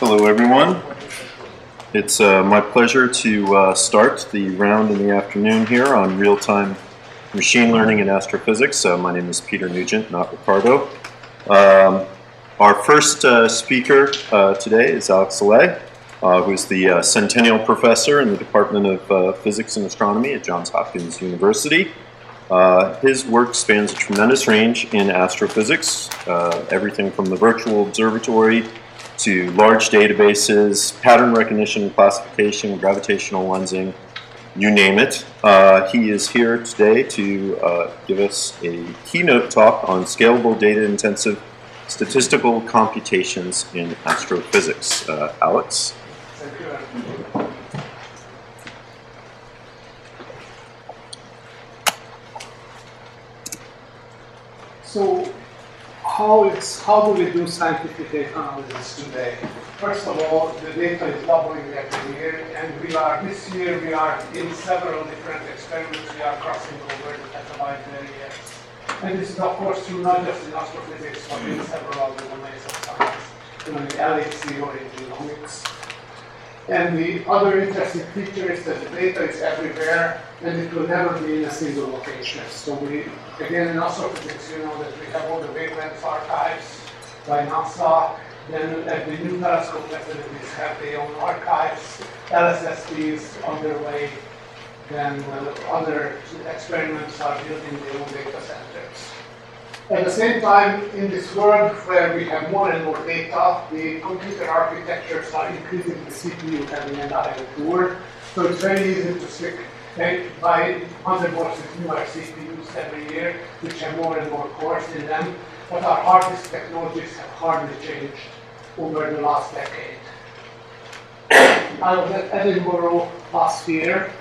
Hello, everyone. It's my pleasure to start the round in the afternoon here on real-time machine learning and astrophysics. My name is Peter Nugent, not Ricardo. Our first speaker today is Alex Szalay, who's the Centennial Professor in the Department of Physics and Astronomy at Johns Hopkins University. His work spans a tremendous range in astrophysics, everything from the virtual observatory to large databases, pattern recognition and classification, gravitational lensing, you name it. He is here today to give us a keynote talk on scalable data-intensive statistical computations in astrophysics. Alex? Thank you. So how do we do scientific data analysis today? First of all, the data is doubling every year, and this year we are in several different experiments. We are crossing over the wide areas. And this is, of course, true not just in astrophysics, but in several domains of science, in galaxy or in genomics. And the other interesting feature is that the data is everywhere, and it will never be in a single location. So we, again, in astrophysics, you know that we have all the wavelength archives by NASA. Then at the new telescope facilities have their own archives. LSST is underway. Then other experiments are building their own data centers. At the same time, in this world where we have more and more data, the computer architectures are increasingly CPU heavy and IO poor. So it's very easy to buy 100 more CPUs every year, which have more and more cores in them. But our hard disk technologies have hardly changed over the last decade. I was at Edinburgh last year.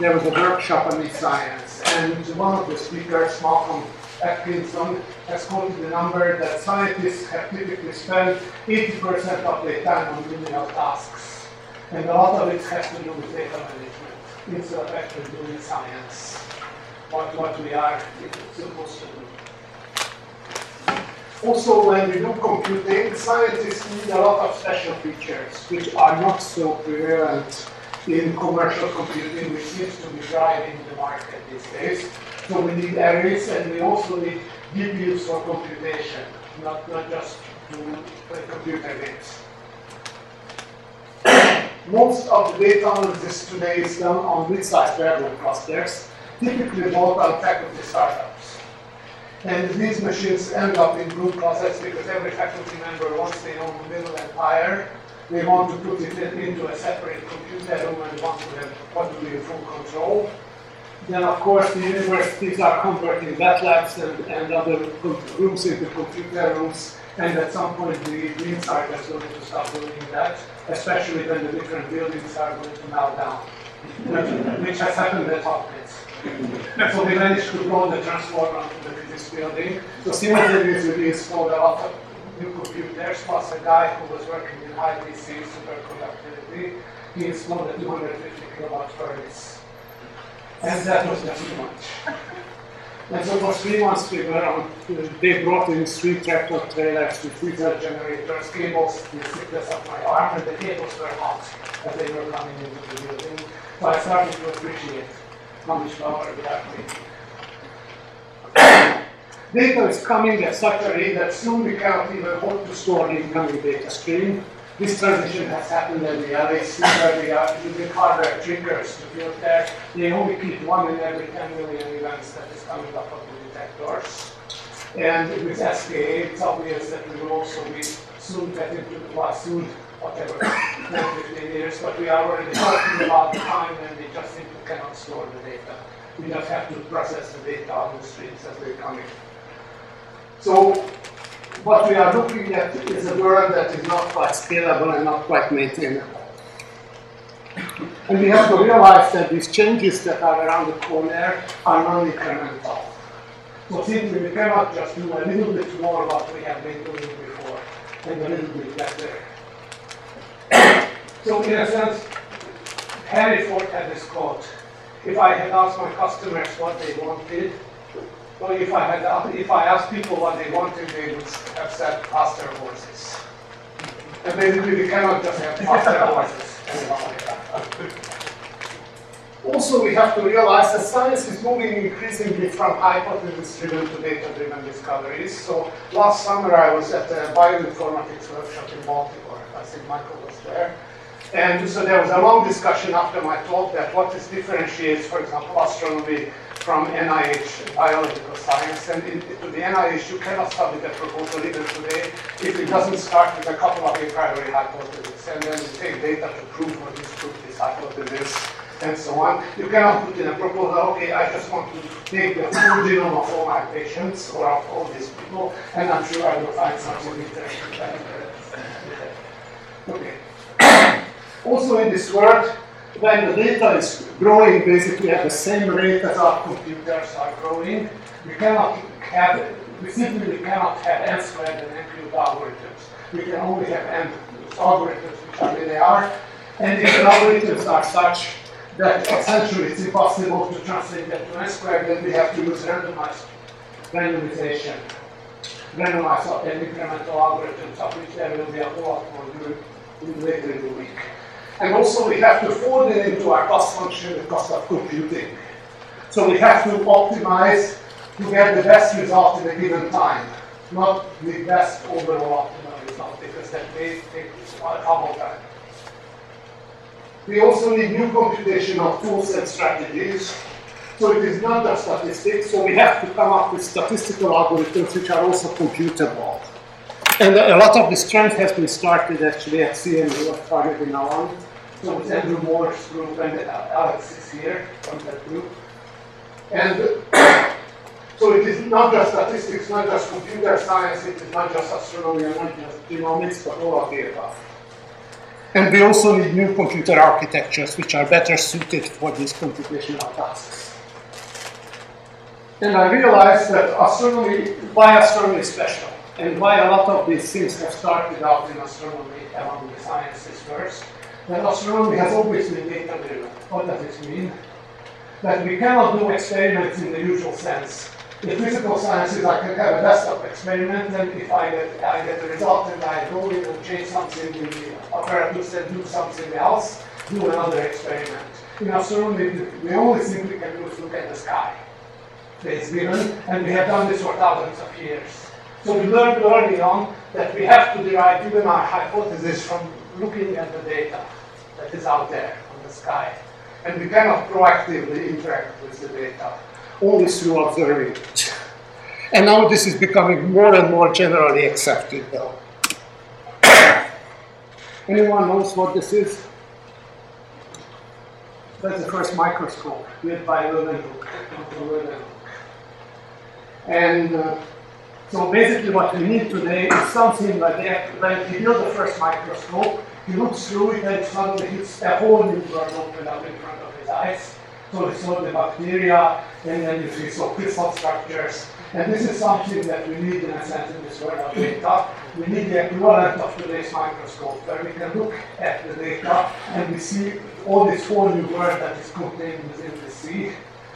There was a workshop on science, and one of the speakers, Malcolm Atkinson, has quoted the number that scientists have typically spent 80% of their time on menial tasks, and a lot of it has to do with data management instead of actually doing science, what we are supposed to do. Also, when we do computing, scientists need a lot of special features which are not so prevalent in commercial computing, which seems to be driving the market these days. So we need arrays, and we also need GPUs for computation, not just computer games. Most of the data analysis today is done on mid-sized parallel clusters, typically bought by faculty startups. And these machines end up in blue closets because every faculty member, once they own the middle empire, they want to put it into a separate computer room and want to be in full control. Then, of course, the universities are converting wet labs and other rooms into computer rooms, and at some point the green side is going to start doing that, especially when the different buildings are going to melt down, which has happened at Hopkins. So we managed to blow the transformer onto this building. So similarly, we installed a lot of new computers, plus a guy who was working in high DC superconductivity. He installed a 250 kilowatt furnace. And that was just too much. And so for 3 months we were on, they brought in 3 tractor trailers with 3 generators, cables the thickness of my arm, and the cables were hot as they were coming into the building. So I started to appreciate how much power we are making. Data is coming at such a rate that soon we cannot even hope to store the incoming data stream. This transition has happened in the LSST where we are using hardware triggers to build that. They only keep 1 in every 10 million events that is coming up of the detectors. And with SKA, it's obvious that we will also be soon getting to the last soon, whatever, 10, 15 years. But we are already talking about the time when we just simply cannot store the data. We just have to process the data on the streets as they're coming. So, what we are looking at is a world that is not quite scalable and not quite maintainable. And we have to realize that these changes that are around the corner are non-incremental. So simply we cannot just do a little bit more of what we have been doing before and a little bit better. So in a sense, Harry Ford had this quote. If I had asked my customers what they wanted, well, if I asked people what they wanted, they would have said faster horses. And basically, we cannot just have fast analysis anymore like that. Also, we have to realize that science is moving increasingly from hypothesis-driven to data-driven discoveries. So last summer, I was at a bioinformatics workshop in Baltimore. I think Michael was there. And so there was a long discussion after my talk that what differentiates, for example, astronomy from NIH biological science. And to the NIH, you cannot submit a proposal even today if it doesn't start with a couple of a priori hypotheses. And then you take data to prove or disprove these hypotheses and so on. You cannot put in a proposal, okay, I just want to take the full genome of all my patients or of all these people, and I'm sure I will find something interesting. Okay. Also in this world, when the data is growing basically at the same rate as our computers are growing, we simply cannot have n squared and n cubed algorithms. We can only have n algorithms which are linear, and if the algorithms are such that essentially it's impossible to translate that to n squared, then we have to use randomized or incremental algorithms, of which there will be a whole lot more later in the week. And also we have to fold it into our cost function, the cost of computing. So we have to optimize to get the best result in a given time, not the best overall optimal result, because that may take a couple time. We also need new computational tools and strategies. So it is not just statistics, so we have to come up with statistical algorithms which are also computable. And a lot of this trend has been started actually at CMU at Carnegie Mellon. So it's Andrew Moore's group, and Alex is here from that group. And so it is not just statistics, not just computer science, it is not just astronomy, not just genomics, but all of the above. And we also need new computer architectures which are better suited for these computational tasks. And I realized that astronomy is special. And why a lot of these things have started out in astronomy among the sciences first, that astronomy has always been data-driven. What does this mean? That we cannot do experiments in the usual sense. In physical sciences, I can have a desktop experiment, and if I get a result, and I go in and change something in the apparatus and do something else, do another experiment. In astronomy, the only thing we can do is look at the sky. It's given, and we have done this for thousands of years. So we learned early on that we have to derive even our hypothesis from looking at the data that is out there on the sky. And we cannot proactively interact with the data, only through observing it. And now this is becoming more and more generally accepted, though. Anyone knows what this is? That's the first microscope made by Leeuwenhoek. And so basically what we need today is something like that. When he built the first microscope, he looks through it and suddenly hits a whole new world opened up in front of his eyes. So he saw the bacteria, and then he saw crystal structures. And this is something that we need in a sense in this world of data. We need the equivalent of today's microscope, where we can look at the data and we see all this whole new world that is contained within the sea.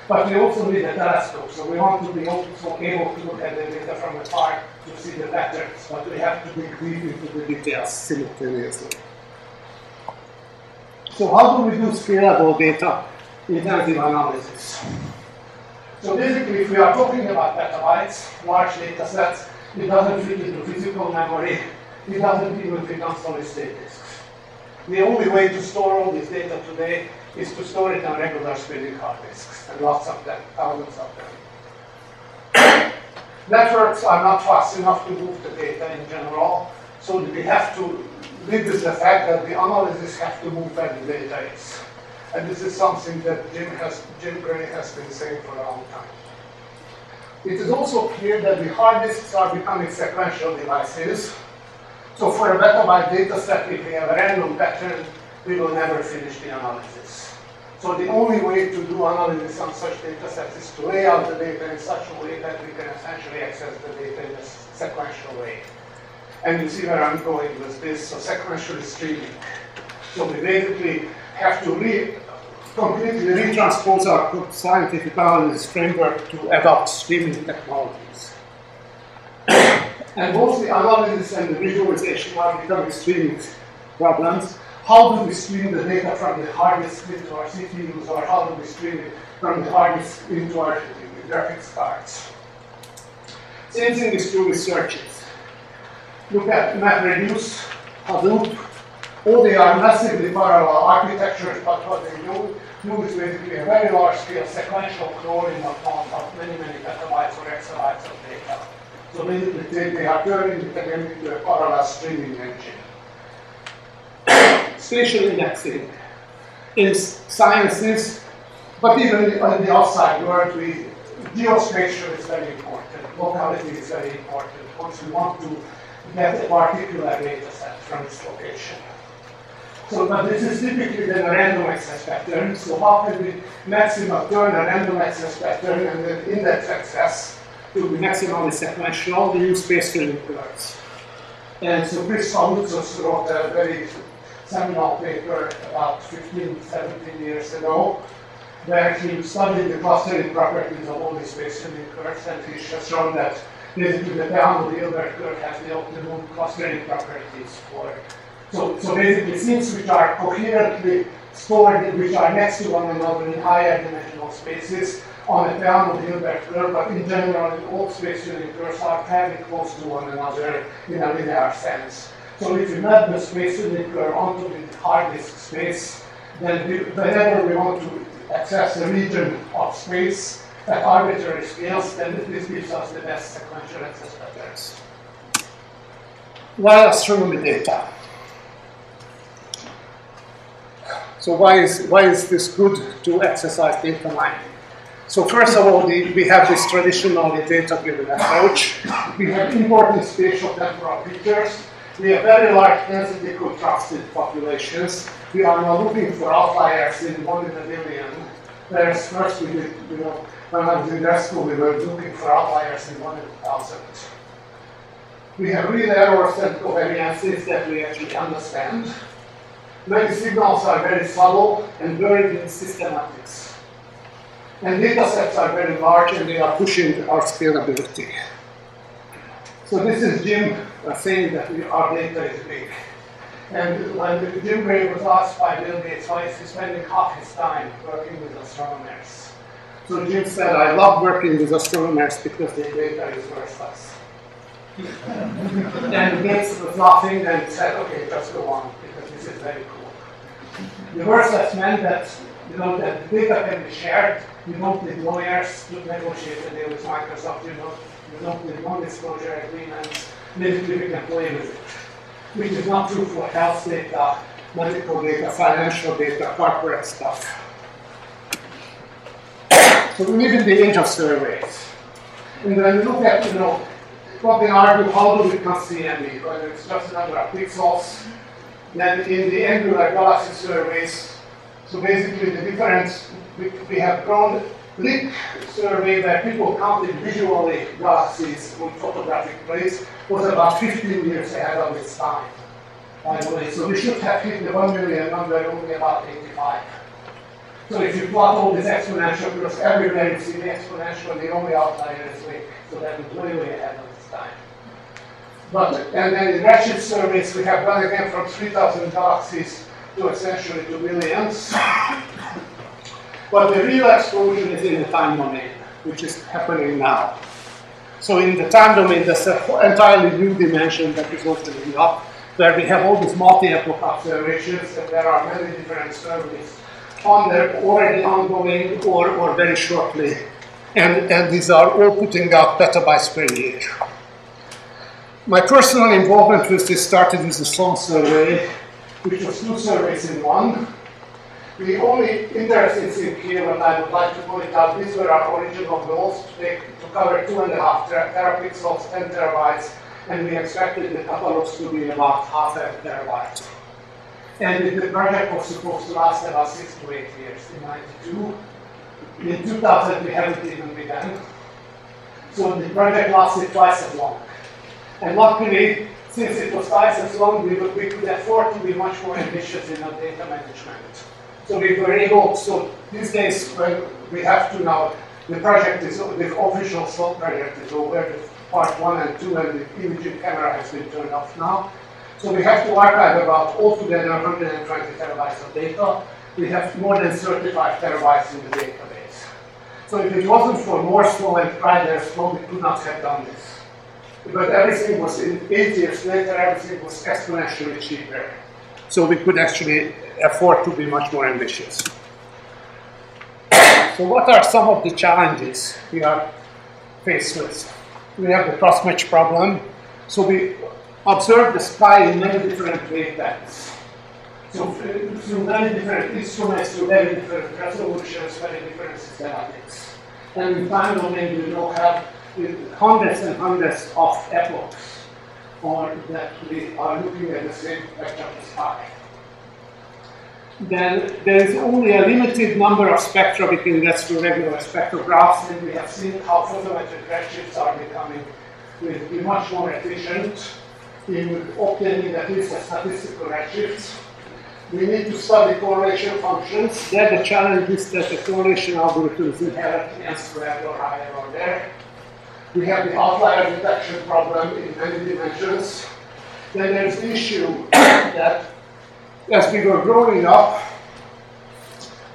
But we also need a telescope, so we want to be also able to look at the data from afar to see the patterns, but we have to dig deep into the details simultaneously. So how do we do scalable data intensive analysis? So basically, if we are talking about petabytes, large data sets, it doesn't fit into physical memory, it doesn't even fit on solid state disks. The only way to store all this data today is to store it on regular spinning hard disks, and lots of them, thousands of them. Networks are not fast enough to move the data in general, so we have to live with the fact that the analysis have to move where the data is. And this is something that Jim Gray has been saying for a long time. It is also clear that the hard disks are becoming sequential devices. So for a petabyte data set, if we have a random pattern, we will never finish the analysis. So the only way to do analysis on such data sets is to lay out the data in such a way that we can essentially access the data in a sequential way. And you see where I'm going with this, so sequential streaming. So we basically have to completely retranspose our scientific analysis framework to adopt streaming technologies. And mostly, I want to understand the visualization why we come to streaming problems. How do we stream the data from the hardest into our CPUs, or how do we stream it from the hardest into our graphics cards? Same thing is true with searches. Look at MapReduce, Hadoop. All they are massively parallel architectures, but what they do is basically a very large scale sequential crawling of many, many petabytes or exabytes of data. So basically, they are turning it again into a parallel streaming engine. Spatial indexing is sciences, but even on the outside world, geospatial is very important, locality is very important, because you want to get a particular data set from its location. So, but this is typically then a random access pattern. So, how can we maximally turn a random access pattern and then index access to be maximally sequential? We use spatial inference. And so, Chris Famouzos wrote a very seminal paper about 15, 17 years ago, where he studied the clustering properties of all these spatial inference, and he has shown that basically the Peano-Hilbert curve has the optimum clustering properties for. So basically, things which are coherently stored, which are next to one another in higher dimensional spaces on a Peano-Hilbert curve, but in general, all spatial curves are fairly close to one another in a linear sense. So if you map the spatial curve onto the hard disk space, then whenever we want to access a region of space at arbitrary scales, then this gives us the best sequential access patterns. Why astronomy data? So why is this good to exercise data mining? So first of all, we have this traditional data-driven approach. We have important spatial temporal features. We have very large density contrasted populations. We are now looking for outliers in one in a million. Whereas first we did, you know, when I was in grad school, we were looking for outliers in one in a thousand. We have real errors and covariances that we actually understand. Many signals are very subtle and buried in systematics. And data sets are very large and they are pushing our scalability. So this is Jim saying that our data is big. And when Jim Gray was asked by Bill Gates why is he spending half his time working with astronomers. So Jim said, I love working with astronomers because their data is worthless. And Gates was laughing and said, okay, just go on. This is very cool. The worthless meant that, you know, that data can be shared. You don't need lawyers to negotiate a deal with Microsoft. You don't need non-disclosure agreements. Basically, we can play with it, which is not true for health data, medical data, financial data, corporate stuff. So we live in the age of surveys, and when we look at, you know, what they argue, how do we count CMU? Whether it's just a number of pixels. Then in the angular galaxy surveys, so basically the difference, we have grown LIC survey where people counted visually galaxies on photographic plates was about 15 years ahead of its time, by the way. So we should have hit the 1 million number only about 85. So if you plot all these exponential curves everywhere, you see the exponential, the only outlier is LIC. So that is way, way ahead of its time. And then in redshift surveys, we have gone again from 3,000 galaxies to essentially 2 millions. But the real explosion is in the time domain, which is happening now. So in the time domain, there's an entirely new dimension that is opening up, where we have all these multi-epoch observations, and there are many different surveys on there already ongoing or very shortly. And these are all putting out petabytes per year. My personal involvement with this started with the Sloan survey, which was two surveys in one. The only interesting thing here, and I would like to point out, these were our original goals to cover 2.5 terapixels, 10 terabytes, and we expected the catalogs to be about half a terabyte. And the project was supposed to last about 6 to 8 years. In 1992, in 2000, we haven't even begun. So the project lasted twice as long. And luckily, since it was twice as long, we could afford to be much more ambitious in our data management. So we were able, so these days, when we have to now, the project is, the official SLOAN project is over, part 1 and 2, and the imaging camera has been turned off now. So we have to archive about altogether 120 terabytes of data. We have more than 35 terabytes in the database. So if it wasn't for more slow and prior slow, we could not have done this. But everything was, 8 years later, everything was exponentially cheaper. So we could actually afford to be much more ambitious. So what are some of the challenges we are faced with? We have the cross-match problem. So we observe the sky in many different wavelengths. So through many different instruments, through many different resolutions, many different systematics. And in time domain, we now have hundreds and hundreds of epochs, or that we are looking at the same spectrum as pi. Then there is only a limited number of spectra we can get through regular spectrographs, and we have seen how photometric redshifts are becoming will be much more efficient in obtaining at least a statistical redshift. We need to study correlation functions. There the challenge is that the correlation algorithms inherit n squared or higher order. We have the outlier detection problem in many dimensions. Then there's the issue that as we were growing up,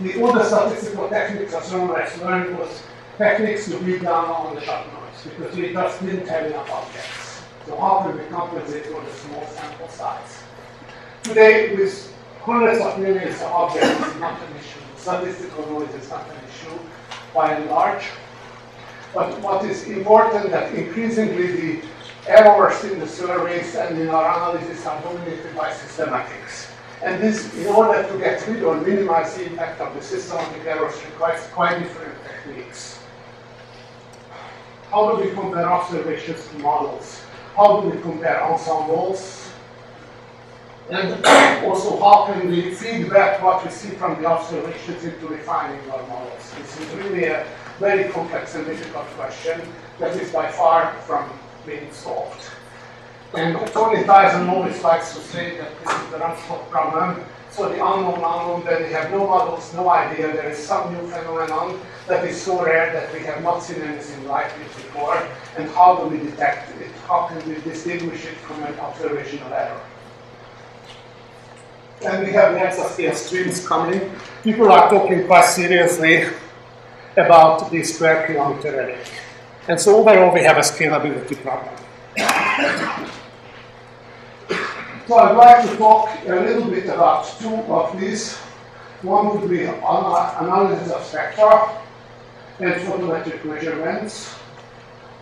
the older statistical techniques as Romex learned was techniques to beat down on the sharp noise, because we just didn't have enough objects. So how can we compensate for the small sample size? Today, with hundreds of millions of objects, it's not an issue. Statistical noise is not an issue by and large. But what is important that increasingly the errors in the surveys and in our analysis are dominated by systematics. And this, in order to get rid or minimize the impact of the systematic errors, requires quite different techniques. How do we compare observations to models? How do we compare ensembles? And also, how can we feed back what we see from the observations into refining our models? This is really a very complex and difficult question that is by far from being solved. And Tony Tyson always likes to say that this is the Rumsfeld problem. So the unknown, that we have no models, no idea. There is some new phenomenon that is so rare that we have not seen anything like it before. And how do we detect it? How can we distinguish it from an observational error? And we have the exascale streams coming. People are talking quite seriously about the square kilometer array. And so overall, we have a scalability problem. So I'd like to talk a little bit about two of these. One would be analysis of spectra and photometric measurements.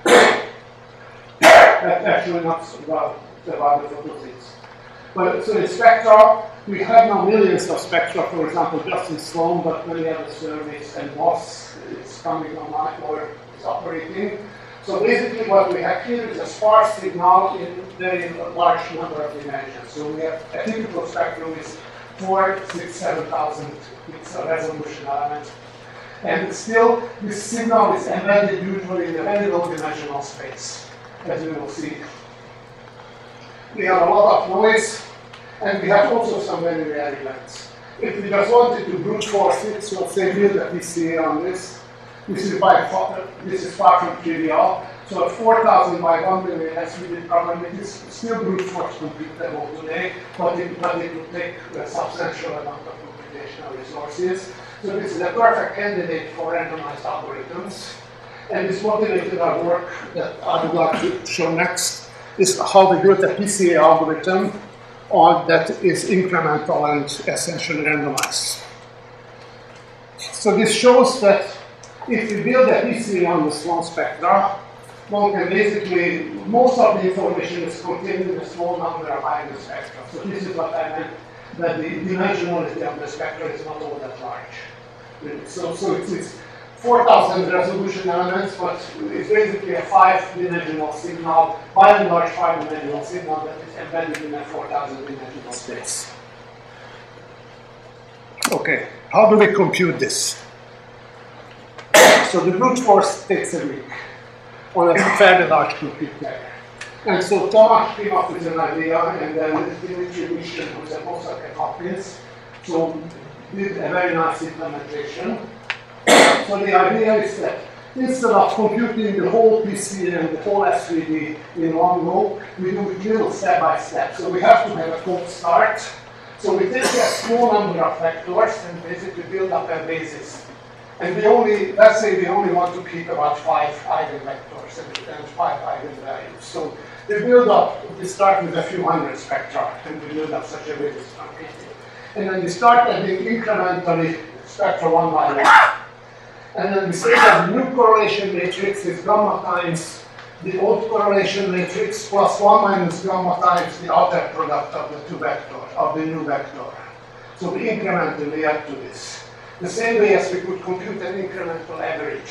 That's actually not about the photo things. But so in spectra, we have now millions of spectra, for example, just in Sloan, but many other surveys and MOS is coming online or is operating. So basically what we have here is a sparse signal in a very large number of dimensions. So we have a typical spectrum is 4,000, 6,000, 7,000 pixel resolution element. And still, this signal is embedded usually in a very low dimensional space, as we will see. We have a lot of noise, and we have also some very rare events. If we just wanted to brute force it, so say build a PCA on this, this is far from trivial. So at 4,000 by 1 million SVD problem, it is still brute force computable today, but it would take a substantial amount of computational resources. So this is a perfect candidate for randomized algorithms. And this motivated our work that I would like to show next, is how we built a PCA algorithm that is incremental and essentially randomized. So this shows that if we build a PCA on the Sloan spectra, one can basically, most of the information is contained in a small number of eigen spectra. So this is what I meant, that the dimensionality of the spectra is not all that large. So it's 4,000 resolution elements, but it's basically a five-dimensional signal, by and large five-dimensional signal that is embedded in a 4,000-dimensional space. Okay, how do we compute this? So the brute force takes a week on a fairly large computer. And so Thomas came up with an idea, and then Dimitri Mishkin, who's a postdoc at Hopkins, so did a very nice implementation. So the idea is that Instead of computing the whole PCA and the whole SVD in one go, we do it little step by step. So we have to have a cold start. So we take a small number of vectors and basically build up a basis. And we only, let's say we only want to keep about 5 eigenvectors and 5 eigenvalues. So we build up, we start with a few hundred spectra, and we build up such a basis. And then we start adding incrementally spectra one by one. And then we say that the new correlation matrix is gamma times the old correlation matrix plus 1 minus gamma times the outer product of the two vectors, of the new vector. So we incrementally add to this. The same way as we could compute an incremental average.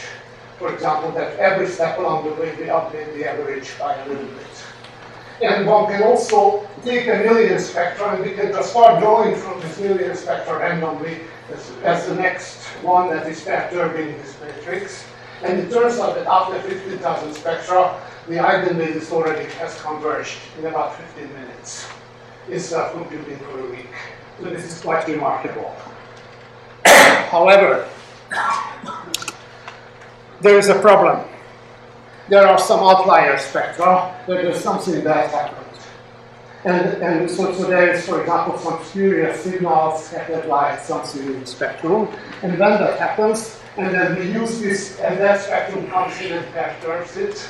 For example, that every step along the way we update the average by a little bit. And one can also take a million spectra, and we can just start drawing from this million spectra randomly as the next one that is perturbing this matrix. And it turns out that after 15,000 spectra, the eigenbasis already has converged in about 15 minutes. It's computing for a week. So this is quite remarkable. However, there is a problem. There are some outlier spectra where there's something bad happened. And so there is, for example, some spurious signals scattered by something in the spectrum. And when that happens, and then we use this, and that spectrum comes in and perturbs it,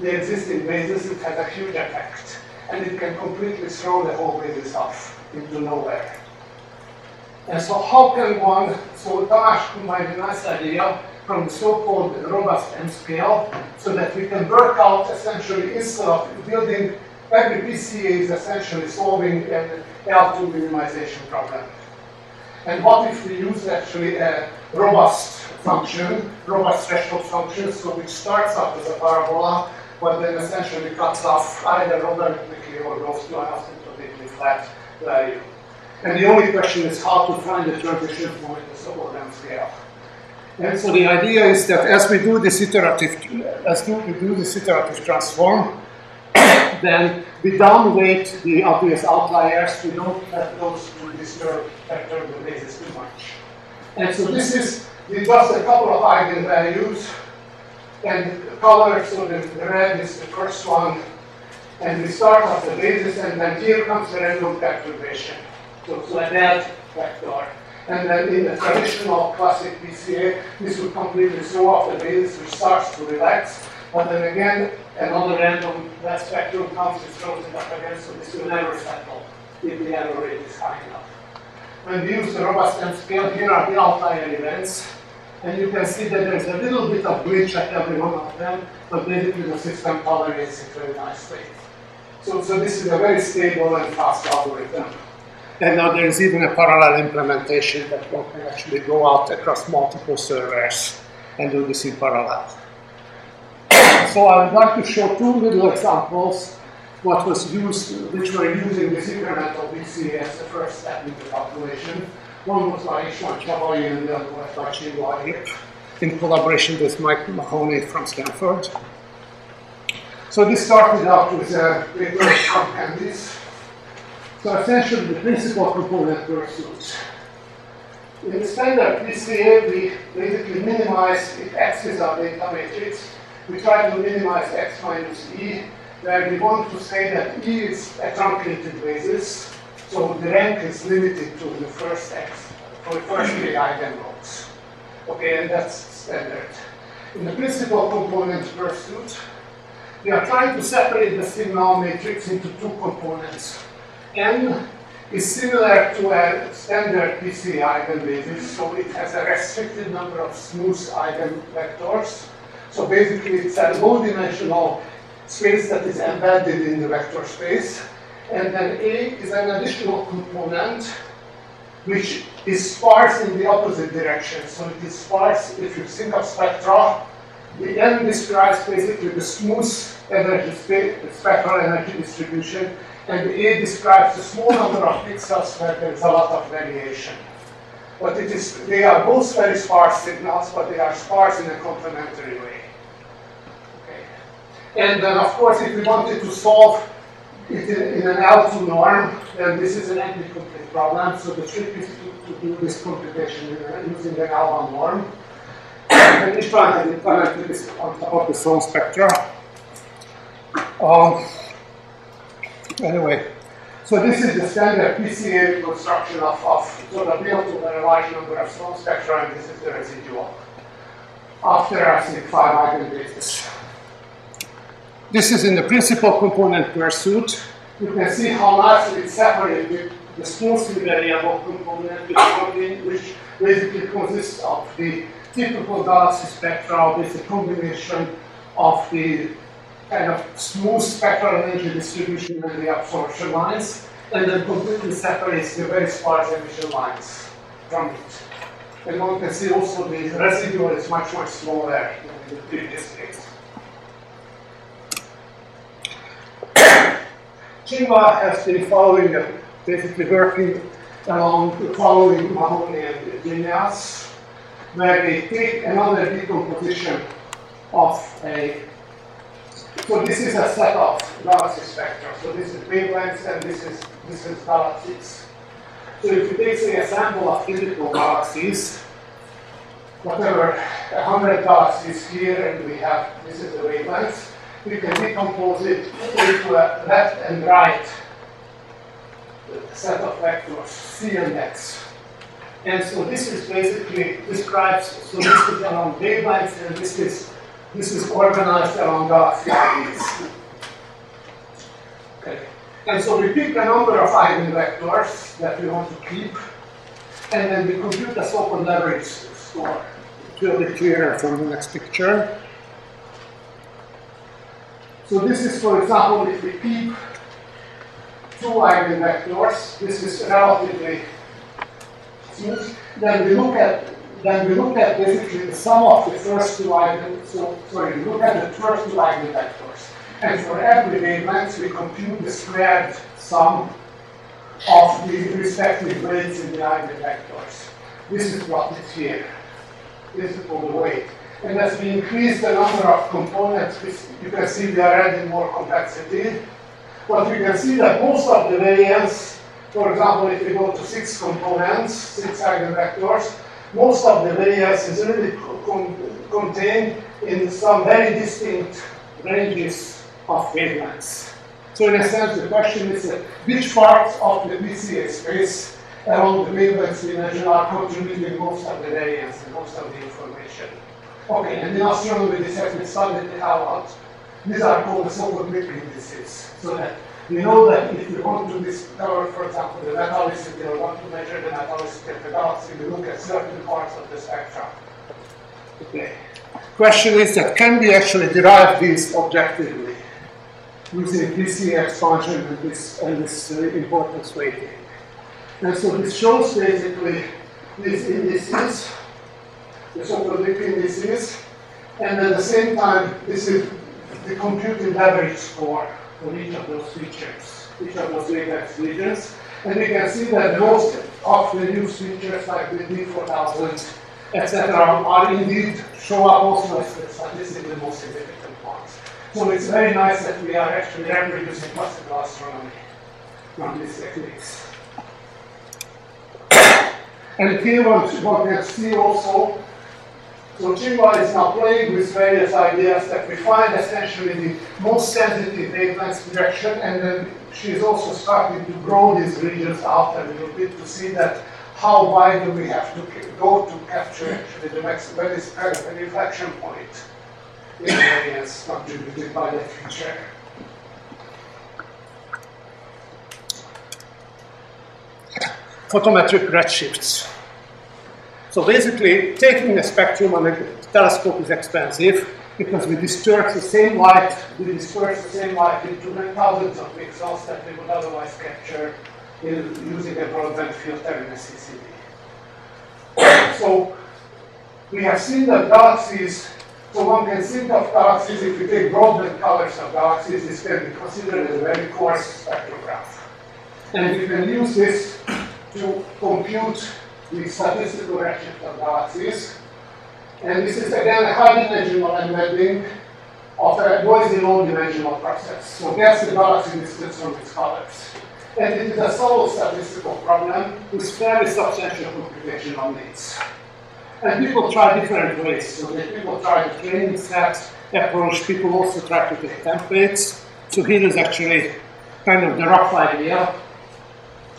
the existing basis, it has a huge effect. And it can completely throw the whole basis off into nowhere. And so how can one, so Tamas combined a nice idea from the so-called robust M-scale, so that we can work out essentially, instead of building, every PCA is essentially solving an L2 minimization problem. And what if we use actually a robust function, robust threshold function, so which starts out as a parabola, but then essentially cuts off either logarithmically or goes to an asymptotically flat value. And the only question is how to find the transition point at the M scale. And so the idea is that as we do this iterative transform, then we downweight the obvious outliers. We don't let those to disturb the basis too much. And so this is with just a couple of eigenvalues and color. So the red is the first one, and we start off the basis, and then here comes the random perturbation. So an add vector. And then in the traditional classic PCA, this would completely throw off the basis, which starts to relax. But then again, another random that spectrum comes and throws it up again, so this will never settle if the error rate is high enough. When we use the robust M scale, here are the outlier events. And you can see that there's a little bit of glitch at every one of them, but basically the system tolerates it very nicely. So this is a very stable and fast algorithm. And now there is even a parallel implementation that one can actually go out across multiple servers and do this in parallel. So I would like to show two little examples what was used, which were using this incremental PCA as the first step in the calculation. One was by Ishwan Chavoy and the other was by Chiwai in collaboration with Mike Mahoney from Stanford. So this started out with a paper on candies. So essentially the principal component were suits. In the standard PCA, we basically minimize, if X is our data matrix, we try to minimize X minus E, where we want to say that E is a truncated basis, so the rank is limited to the first X, for the first three eigenmodes. Okay, and that's standard. In the principal component pursuit, we are trying to separate the signal matrix into two components. N is similar to a standard PCA eigenbasis, so it has a restricted number of smooth eigenvectors. So basically, it's a low-dimensional space that is embedded in the vector space. And then A is an additional component, which is sparse in the opposite direction. So it is sparse if you think of spectra. The N describes basically the smooth energy space, the spectral energy distribution. And the A describes the small number of pixels where there is a lot of variation. But it is, they are both very sparse signals, but they are sparse in a complementary way. Okay. And then, of course, if we wanted to solve it in an L2 norm, then this is an anti-complete problem. So the trick is to do this computation using an L1 norm. initialize the characteristics of the sound spectrum. Anyway, so this is the standard PCA construction of sort of built to a large number of sound spectra, and this is the residual after I signify eigenbasis. This is in the principal component pursuit. You can see how nicely it's separated the smoothly variable component, which basically consists of the typical galaxy spectra with a combination of the kind of smooth spectral energy distribution and the absorption lines, and then completely separates the very sparse emission lines from it. And one can see also the residual is much, much smaller than the previous case. Chiwai has been following, basically working along following Mahoney and Genias, where they take another decomposition of a. So this is a set of galaxy spectra. So this is wavelengths, and this is galaxies. So if you take, say, a sample of typical galaxies, whatever, 100 galaxies here, and we have, this is the wavelengths, we can decompose it into a left and right set of vectors, C and X. And so this is basically describes, so this is around wavelengths, and this is organized around galaxy ideas. Okay. And so we pick a number of eigenvectors that we want to keep, and then we compute a so-called leverage score. It will be clearer from the next picture. So this is, for example, if we keep two eigenvectors, this is relatively smooth. Then we look at basically the sum of the first two eigenvectors. We look at the first two eigenvectors. And for every wavelength, we compute the squared sum of the respective weights in the eigenvectors. This is what is here. This is for the weight. And as we increase the number of components, you can see we are adding more complexity. But we can see that most of the variance, for example, if we go to 6 components, 6 eigenvectors, most of the variance is really contained in some very distinct ranges of wavelengths. So in a sense, the question is which parts of the PCA space around the wavelengths we measure are contributing most of the variance and most of the information. Okay, and in astronomy, this has been studied a lot. These are called the so-called MIP indices, so that we know that if we want to discover, for example, the metallicity or want to measure the metallicity of the galaxy, we look at certain parts of the spectrum. Okay. Question is that can we actually derive these objectively using PCA expansion and this importance weighting? And so this shows basically these indices, the so-called MIP indices, and at the same time, this is the computed average score for each of those features, each of those wavelength regions. And we can see that most of the new features like the D4000, etc., are indeed show up also as the statistically most significant ones. So it's very nice that we are actually reproducing classical astronomy from these techniques. And here one can see also, so Chiwai is now playing with various ideas that we find essentially the most sensitive wavelength direction, and then she is also starting to grow these regions out a little bit to see that how wide do we have to go to capture actually the maximum inflection point in the areas contributed by that feature. Photometric redshifts. So basically, taking a spectrum on a telescope is expensive because we disperse the same light, into thousands of pixels that we would otherwise capture using a broadband filter in a CCD. So we have seen that galaxies, so one can think of galaxies, if we take broadband colors of galaxies, this can be considered as a very coarse spectrograph. And we can use this to compute the statistical redshift of galaxies. And this is again a high-dimensional embedding of a Boise-long-dimensional process. So that's the galaxy distance from its colors. And it is a solved statistical problem with fairly substantial computational needs. And people try different ways. So people try the training set approach. People also try to get templates. So here is actually kind of the rough idea.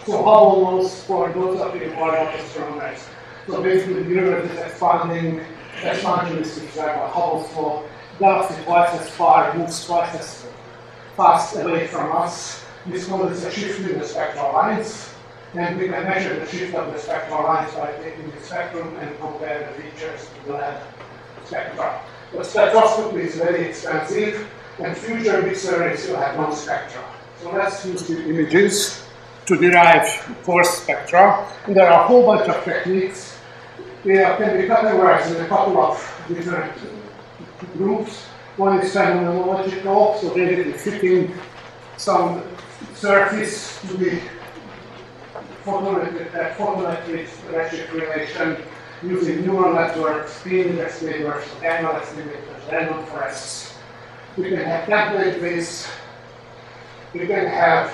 So how was for those of you who are not astronomers. So basically, the universe is expanding. Expansion is like a Hubble's law. Galaxy twice as far moves twice as fast away from us. This one is a shift in the spectral lines, and we can measure the shift of the spectral lines by taking the spectrum and compare the features to the lab spectra. But spectroscopy is very expensive, and future big surveys will have no spectra. So let's use the images to derive coarse spectra. And there are a whole bunch of techniques. They can be categorized in a couple of different groups. One is phenomenological, so basically fitting some surface to the photometric redshift relation using neural networks, speed index neighbors, angle estimators, random forests. We can have template based, we can have,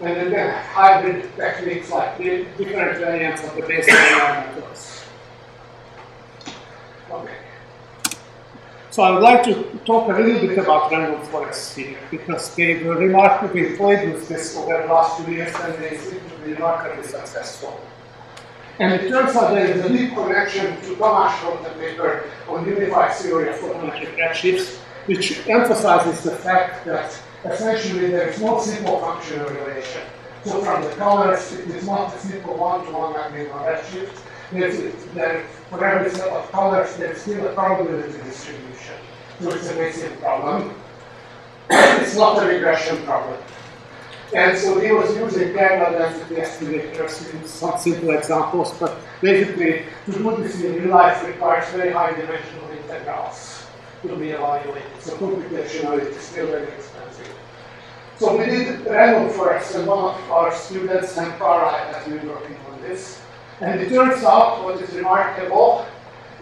and then we can have hybrid techniques like the different variants of the basic networks. Okay. So I would like to talk a little bit about random forests here, because they were remarkably played with this over the last 2 years, and they seem to be remarkably successful. And it turns out there is a deep connection to Tomasz wrote the paper on unified theory of photometric redshifts, which emphasizes the fact that essentially there is no simple functional relation. So from the colors, it is not a simple one-to-one mapping on redshift. For every set of colors, there's still a probability distribution. So it's a basic problem. It's not a regression problem. And so he was using parallel density estimators in some simple examples, but basically, to do this in real life requires very high dimensional integrals to be evaluated. So computationally, it's still very expensive. So we did random forests, and one of our students, and Farah, has been working on this. And it turns out what is remarkable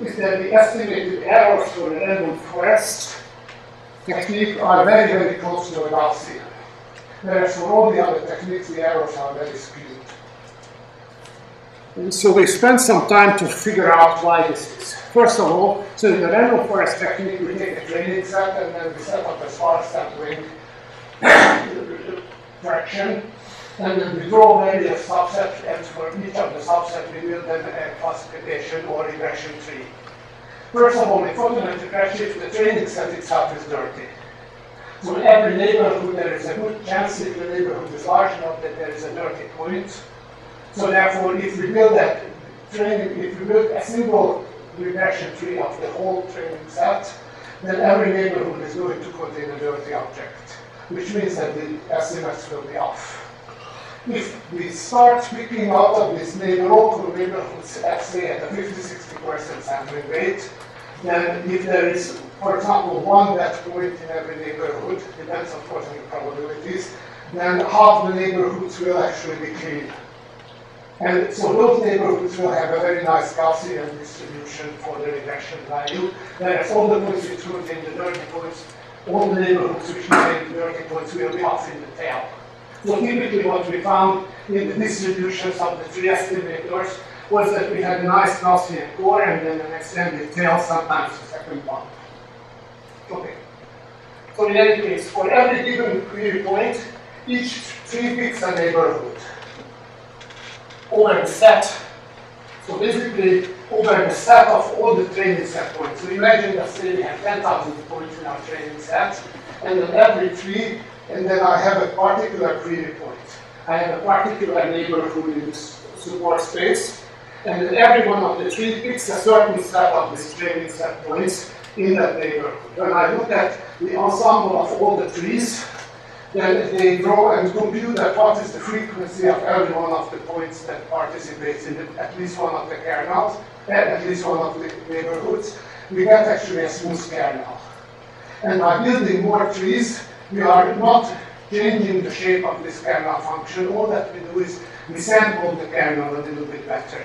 is that the estimated errors for the random forest technique are very, very close to the Gaussian. Whereas for all the other techniques, the errors are very skewed. And so we spent some time to figure out why this is. First of all, so in the random forest technique, we take a training set and then we set up a sparse sampling fraction. And then we draw maybe a subset, and for each of the subset, we build them a classification or regression tree. First of all, in photometric redshift, the training set itself is dirty. So in every neighborhood, there is a good chance if the neighborhood is large enough that there is a dirty point. So therefore, if we build that training, if we build a single regression tree of the whole training set, then every neighborhood is going to contain a dirty object, which means that the estimates will be off. If we start picking out of this local neighborhoods, let's say at a 50-60% sampling rate, then if there is, for example, one that point in every neighborhood, depends of course on the probabilities, then half the neighborhoods will actually be clean. And so those neighborhoods will have a very nice Gaussian distribution for the regression value, whereas all the points which contain the dirty points, all the neighborhoods which contain the dirty points will be off in the tail. So typically what we found in the distributions of the tree estimators was that we had a nice Gaussian core and then an extended tail, sometimes the second one. Okay. So in any case, for every given query point, each tree picks a neighborhood over the set. So basically over the set of all the training set points. So imagine that say we have 10,000 points in our training set, and on every tree, and then I have a particular query point. I have a particular neighborhood in this support space, and then every one of the tree picks a certain set of these training set points in that neighborhood. When I look at the ensemble of all the trees, then they draw and compute that what is the frequency of every one of the points that participates in at least one of the kernels, and at least one of the neighborhoods. We get actually a smooth kernel. And by building more trees, we are not changing the shape of this kernel function. All that we do is we sample the kernel a little bit better.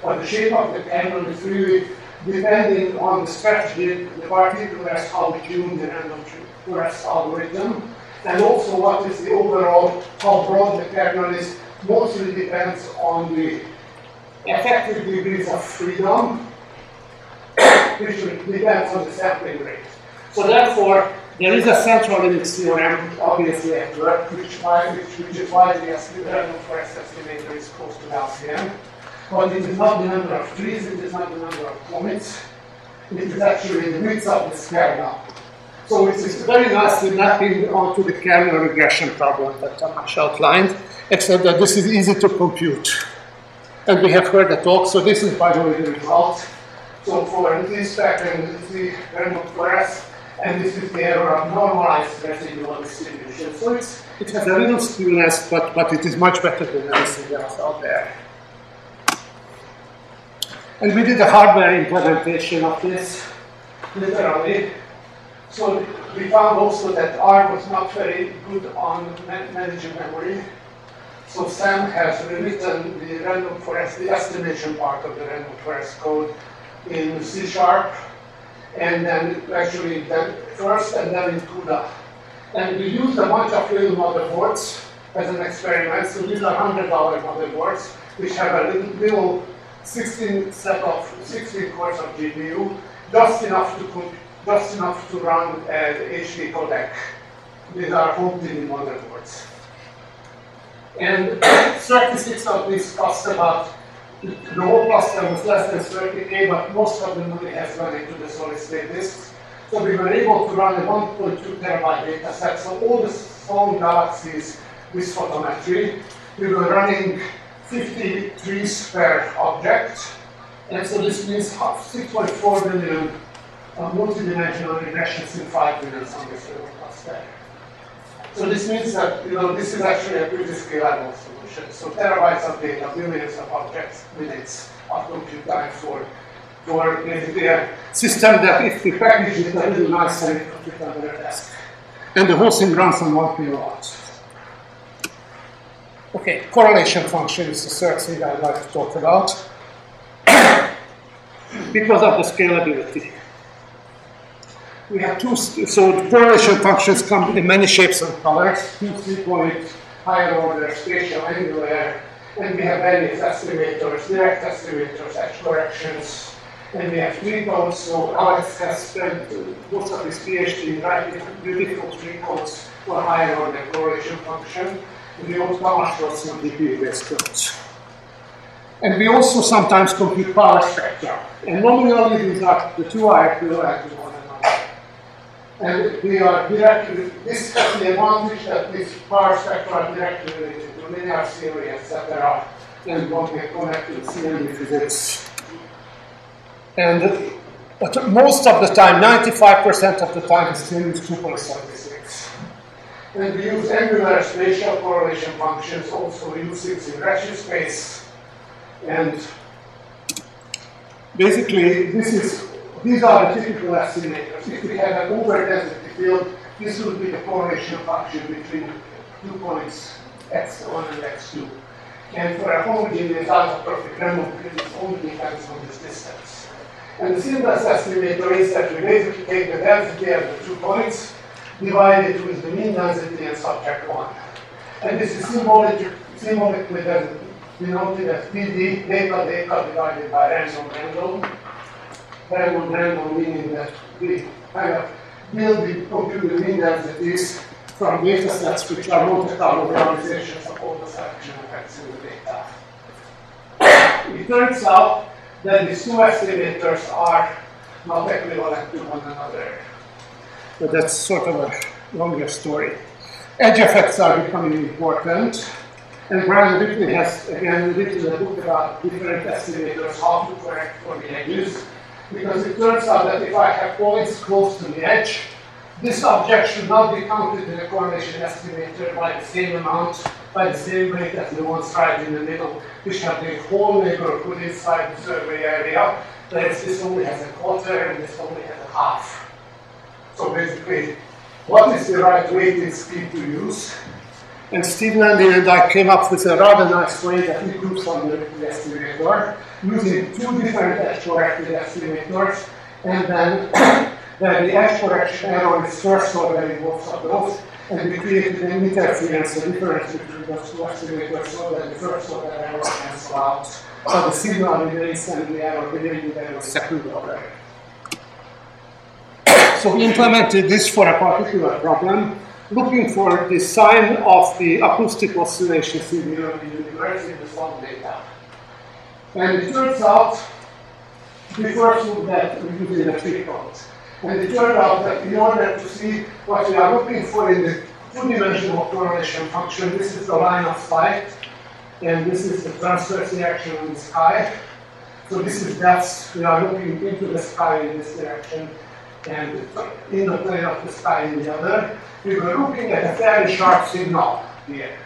But the shape of the kernel is really depending on the strategy, the particulars, how we tune the random forest algorithm, and also what is the overall, how broad the kernel is, mostly depends on the effective degrees of freedom, which depends on the sampling rate. So therefore, there is a central limit theorem, obviously, at work, which is why the estimate for S estimator is close to LCM. But it is not the number of trees, it is not the number of comets. It is actually the width of the kernel. So it is very nicely mapping onto the kernel regression problem that Tomasz outlined, except that this is easy to compute. And we have heard the talk, so this is, by the way, the result. So for this factor, this is very much for us, and this is the error of normalized residual distribution. So it has a little skewness, but it is much better than anything else out there. And we did a hardware implementation of this, literally. So we found also that R was not very good on managing memory. So Sam has rewritten the random forest, the estimation part of the random forest code in C#, and then actually then first and then in CUDA. And we used a bunch of little motherboards as an experiment. So these are $100 motherboards, which have a little 16 cores of GPU, just enough to run an HP codec. These are home-tiny motherboards. And 36 of these cost about, the whole cluster was less than 30K, but most of the money has gone into the solid-state disks. So we were able to run a 1.2 terabyte data set. So all the phone galaxies with photometry, we were running 50 trees per object. And so this means 6.4 million multidimensional regressions in 5 minutes on this little cluster. So this means that, you know, this is actually a pretty scalable solution. So terabytes of data, billions of objects, minutes of compute time for basically a system that if we package it a little nicer, it could fit under a desk. And the whole thing runs on 1 kilowatt. Okay, correlation function is the third thing I'd like to talk about because of the scalability. We have so the correlation functions come in many shapes and colors, 2, 3-point, higher order, spatial, angular, and we have various estimators, direct estimators, edge corrections, and we have 3 codes. So Alex has spent most of his PhD in writing beautiful 3 codes for higher order correlation function, and we also wrote some DP-based codes. And we also sometimes compute power spectra, and nominally these are the 2 are equivalent to 1. And we are directly, this has the advantage that these power spectra are directly related to linear theory, etc., and what we are connected to CMU physics. And but most of the time, 95% of the time, it's still used 2.76. And we use angular spatial correlation functions, also using regression space. And basically, these are the typical estimators. If we had an over-density field, this would be the correlation function between 2 points, x1 and x2. And for a homogeneous isotropy random field, it only depends on this distance. And the simplest estimator is that we basically take the density of the 2 points, divide it with the mean density, and subtract 1. And this is symbolically denoted as PD, data divided by random, meaning that we kind of build the computer mean densities from data sets which are multiple realizations of all the selection effects in the data. It turns out that these 2 estimators are not equivalent to one another. But that's sort of a longer story. Edge effects are becoming important. And Brandolini has again written a book about different estimators, how to correct for the edges. Because it turns out that if I have points close to the edge, this object should not be counted in a correlation estimator by the same amount, by the same rate as the ones right in the middle, which have the whole neighborhood inside the survey area, whereas this only has a quarter and this only has a half. So basically, what is the right weighting scheme to use? And Steve Landy and I came up with a rather nice way that we do from the estimator, using 2 different edge-corrected estimators, and then the edge-correction error is first order in both of those, and we created an interference, a difference between those 2 estimators, so that the first order error cancels out, So the signal analytics and the error behavior are separate. So we implemented this for a particular problem, looking for the sign of the acoustic oscillation signal in the universe in the sound data. And it turns out, we first looked at using a trick code. And it turned out that in order to see what we are looking for in the two-dimensional correlation function, this is the line of sight, and this is the transverse reaction in the sky. So this is we are looking into the sky in this direction, and in the plane of the sky in the other. We were looking at a fairly sharp signal here.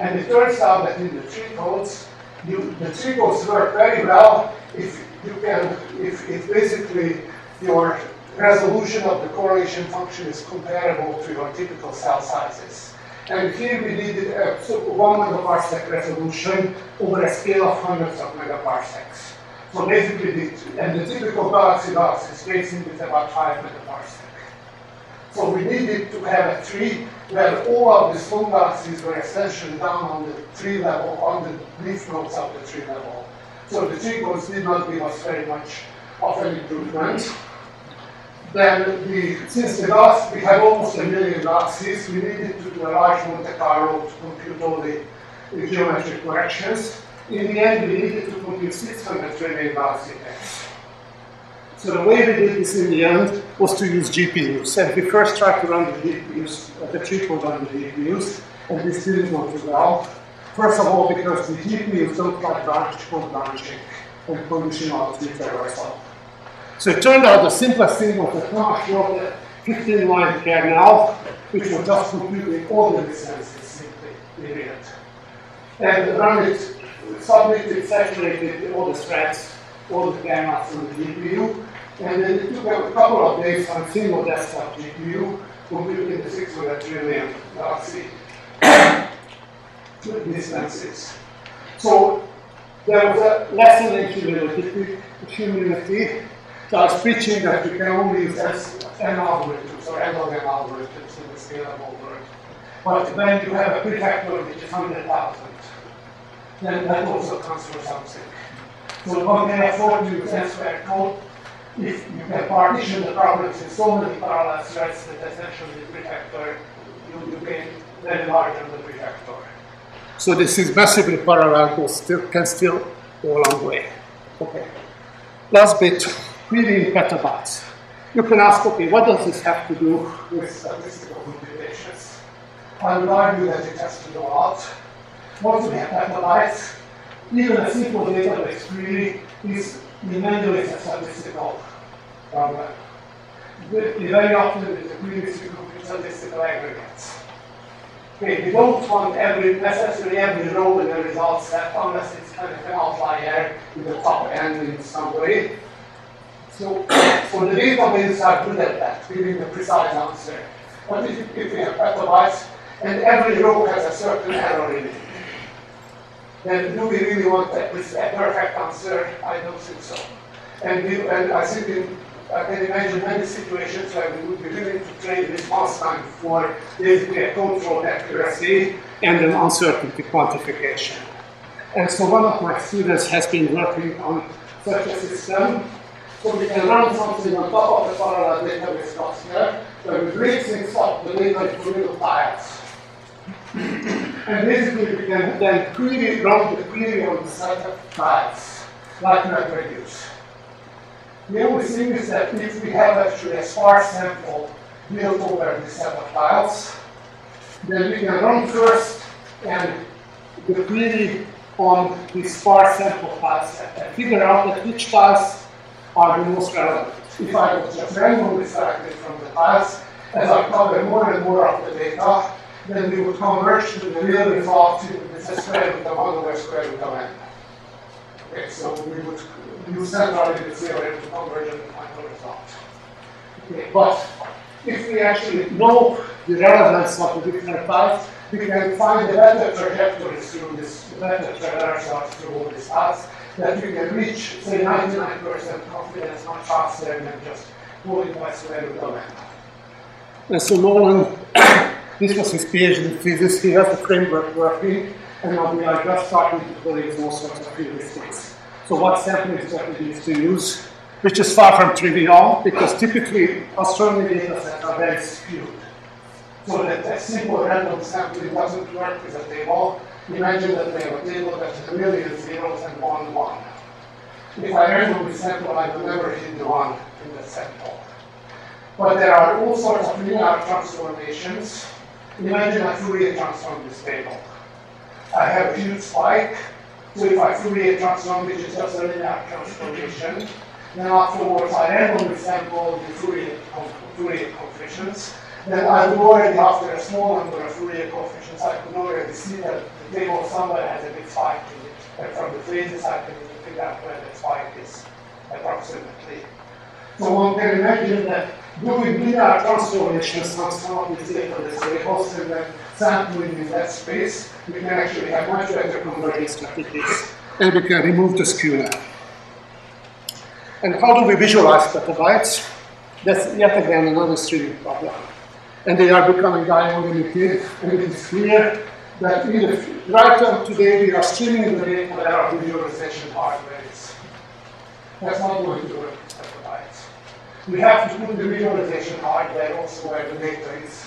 And it turns out that in the tree codes, the tree codes work very well if you can, if basically your resolution of the correlation function is comparable to your typical cell sizes. And here we did a 1 megaparsec resolution over a scale of hundreds of megaparsecs. So basically, the typical galaxy spacing is about 5 megaparsec. So we needed to have a tree where all of the Sloan galaxies were essentially down on the tree level, on the leaf nodes of the tree level. So the tree codes did not give us very much of an improvement. Then, since we have almost a million galaxies, we needed to do a large Monte Carlo to compute all the geometric corrections. In the end, we needed to compute 600 trillion galaxy pairs. So the way we did this in the end was to use GPUs. And we first tried to run the GPUs, the tree code on the GPUs, and this didn't work as well. First of all, because the GPUs don't like branch code branching and conditional itself. So it turned out the simplest thing was the class of the 15-line kernel, which was just computing all the distances simply, period. And run it, submitted, saturated all the threads, all the kernels from the GPU. And then it took a couple of days on a single desktop GPU, computing the 600 trillion galaxy distances. So there was a lesson in humility. So I was preaching that you can only use N algorithms or N log N algorithms in the scalable world. But when you have a prefactor which is 100,000, then that also counts for something. So one can afford to use N-squared code if you can partition the problems in so many parallel threads that essentially the prefactor, you gain very large on the prefactor. So this is massively parallel, can still go a long way. Okay. Last bit. Querying petabytes. You can ask, okay, what does this have to do with statistical computations? I would argue that it has to do a lot. Once we have petabytes, even a simple database query is manually a statistical problem. Very often the queries we compute statistical aggregates. Okay, we don't want necessarily every row in the result set unless it's kind of an outlier in the top end in some way. So the databases are good at that, giving the precise answer. But if we have petabytes and every row has a certain error in it, then do we really want that with a perfect answer? I don't think so. And I can imagine many situations where we would be willing to trade response time for basically a control accuracy and an uncertainty quantification. And so one of my students has been working on such a system. So we can run something on top of the parallel database cluster, where we break things up the data into little tiles. And basically, we can then run the query on the set of tiles, like MapReduce. The only thing is that if we have actually a sparse sample built over this set of tiles, then we can run first and the query on the sparse sample tiles and figure out that which tiles are the most relevant. If I was just randomly selected from the tiles, as I cover more and more of the data, then we would converge to the real result with a square root of 1 over square root of n. Okay, so we would use centrally the theorem to converge to the final result. Okay, but if we actually know the relevance of the different tiles, we can find the better trajectories through this, the better traversals through all these tiles, that we can reach, say, 99% confidence much faster than just going by square root of n. And so Nolan, this was his PhD thesis, he has the framework working, and now we are just starting to believe all sorts of heuristics. So what sampling strategies to use, which is far from trivial, because typically astronomy data sets are very skewed. So that simple random sampling doesn't work with a table. Imagine that we have a table that has a million zeros and one. If I randomly sample, I will never hit the one in the sample. But there are all sorts of linear transformations. Imagine I Fourier transform this table. I have a huge spike. So if I Fourier transform, which is just a linear transformation, then afterwards I randomly sample the Fourier coefficients. Then I would already, after a small number of Fourier coefficients, I could already see that the table somewhere has a big spike in it. And from the phases, I can figure out where that spike is approximately. So one can imagine that doing linear transformations on some of these data that's very hostile and sampling in that space, we can actually have much better convergence strategies. And we can remove the skew. And how do we visualize petabytes? That's yet again another streaming problem. And they are becoming limited, and it is clear that in the right term today we are streaming the data where our visualization hardware is. That's not going to work with petabytes. We have to put the visualization hardware also where the data is.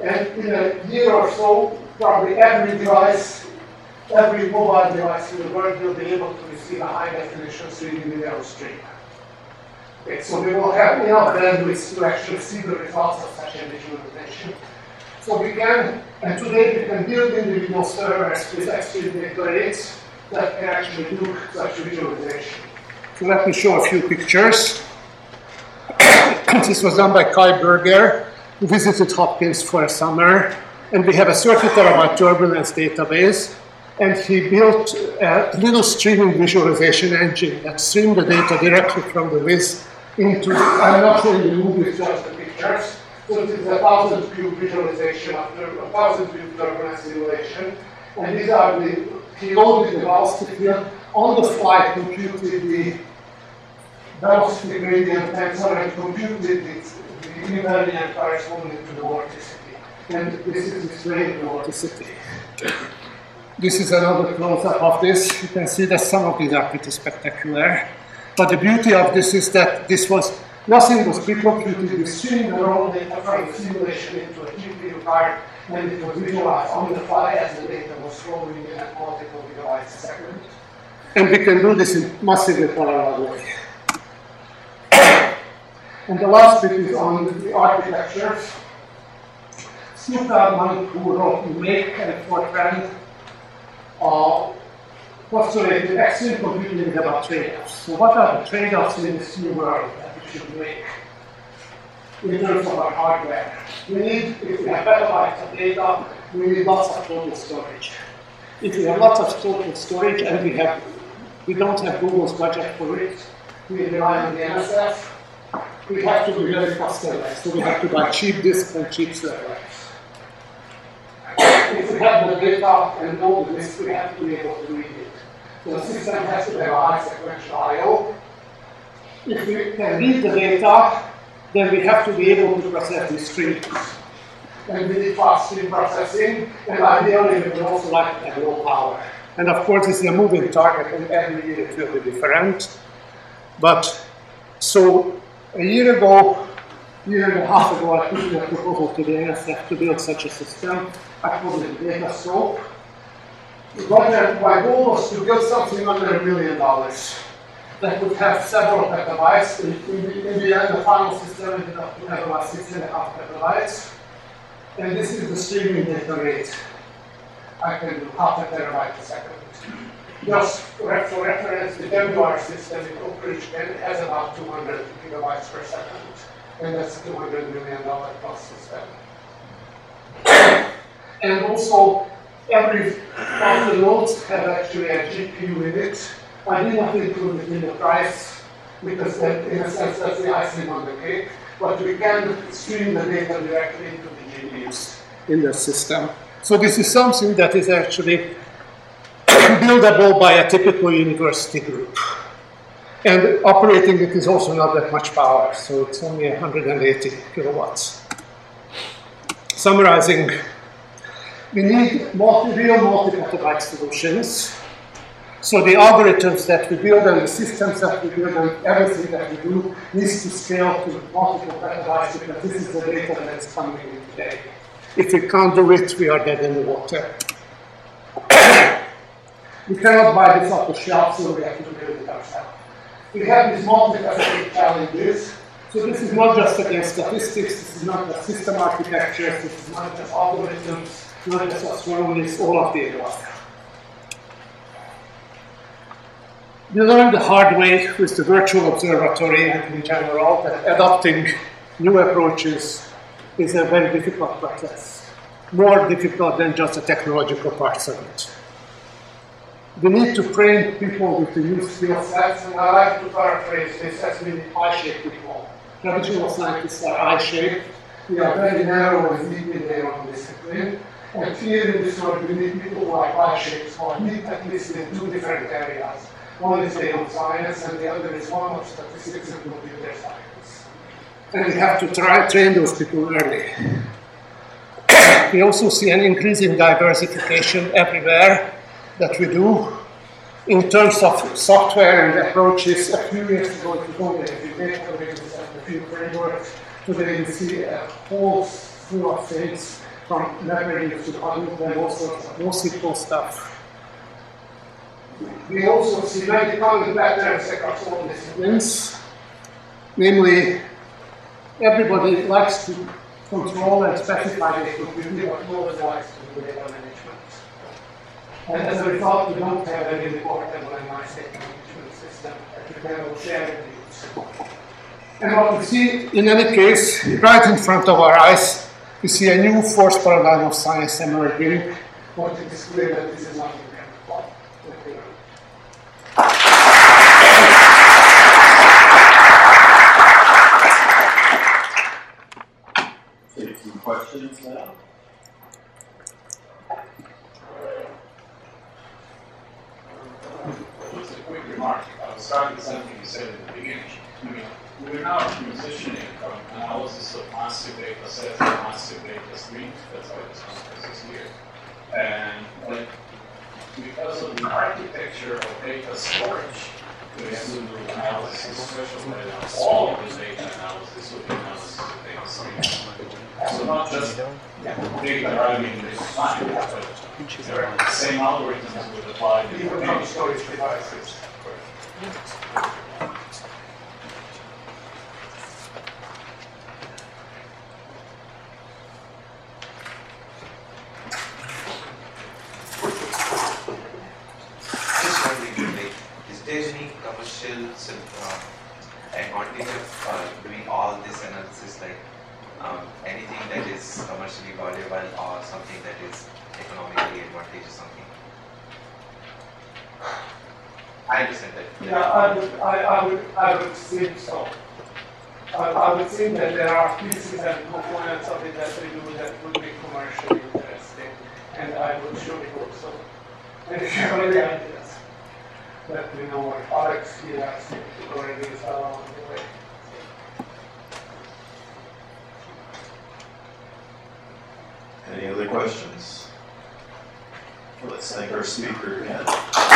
And in a year or so, probably every device, every mobile device in the world will be able to receive a high-definition 3D video stream. Okay, so we will have enough bandwidth to actually see the results of such a visualization. So we can, and today we can build individual servers with extreme data rates that can actually do such visualization. So let me show a few pictures. This was done by Kai Berger, who visited Hopkins for a summer. And we have a 30 terabyte turbulence database. And he built a little streaming visualization engine that streamed the data directly from the WIS into, I'm not showing you the movies, just the pictures. So this is a 1,000-view visualization, after a 1,000-view turbulence simulation. And these are he loaded the velocity field on the fly, computed the velocity gradient tensor and computed the invariant corresponding to the vorticity. And this is explaining the vorticity. This is another close-up of this. You can see that some of these are pretty spectacular. But the beauty of this is that nothing was pre-computed. We streamed the raw data from the simulation into a GPU card, and it was visualized on the fly as the data was flowing in at multiple gigabytes a second. And we can do this in massively parallel way. And the last bit is on the architecture. Steve Landy, who wrote Make and Fortran, postulated extreme computing about trade-offs. So what are the trade-offs in this new world that we should make in terms of our hardware? If we have petabytes of data, we need lots of total storage. If we have lots of total storage and we don't have Google's budget for it, we rely on the NSF, we have to be very customized. So we have to buy cheap disks and cheap servers. If we have the data and all the disks, we have to be able to read it. So the system has to have a high sequential I/O. If we can read the data, then we have to be able to process these streams. And we need fast stream processing, and ideally we would also like to have low power. And of course, this is a moving target, and every year it will be different. But so a year and a half ago, I put a proposal to the NSF to build such a system. I called it DataScope. My goal was to build something under $1 million that would have several petabytes. In the end, the final system ended up to have about 6.5 petabytes. And this is the streaming data rate. I can do 0.5 terabytes a second. Just for reference, the MDR system in Oak Ridge has about 200 gigabytes per second. And that's a $200 million plus system. And also, every of the nodes have actually a GPU in it. I did not include it in the price, because that, in a sense, that's the icing on the cake. But we can stream the data directly into the GPUs in the system. So this is something that is actually buildable by a typical university group. And operating it is also not that much power, so it's only 180 kilowatts. Summarizing, we need real multi-petabyte solutions. So the algorithms that we build and the systems that we build and everything that we do needs to scale to multiple petabytes because this is the data that's coming in today. If we can't do it, we are dead in the water. We cannot buy this off the shelf, so we have to build it ourselves. We have these multifaceted challenges. So this is not just against statistics, this is not just system architecture, this is not just algorithms, not just astronomy, it's all of the above. We learned the hard way with the virtual observatory and in general that adopting new approaches is a very difficult process, more difficult than just the technological parts of it. We need to train people with the new skill sets, and I like to paraphrase this as many I-shaped people. Traditional scientists are I-shaped. We are very narrow and deep in their own discipline. And here in this world, we need people who are I-shaped, who meet at least in two different areas. One is their own science, and the other is one of statistics and computer science. And we have to train those people early. We also see an increase in diversification everywhere that we do. In terms of software and approaches, a few years ago, if you go to the databases and a few frameworks, today you see a whole slew of things from MapReduce to Hadoop and all sorts of NoSQL stuff. We also see many common patterns across all disciplines. Namely, everybody likes to control and specify the computing, but no one likes to do data management. And as a result, we don't have any reportable and nice data management system that we can all share with you. And what we see, in any case, right in front of our eyes, we see a new forced paradigm of science emerging. But it is clear that this is not the kind of problem. Take some questions now. Just a quick remark. I was starting with something you said at the beginning. I mean, we're now transitioning from analysis of massive data sets to massive data streams. That's why this conference is here. And like, because of the architecture of data storage, we assume the analysis, especially all of the data analysis would be analysis of data streams. So not just data arriving in data time, but the same algorithms would apply to data storage devices. Advantage of doing all this analysis, like anything that is commercially valuable or something that is economically advantageous, something. I understand that. Yeah, I would think so. I would think that there are pieces and components of it that we do that would be commercially interesting, and I would surely hope so. And if you have any ideas, let me know. What Alex here has to go and do along the way. Any other questions? Let's thank our speaker again.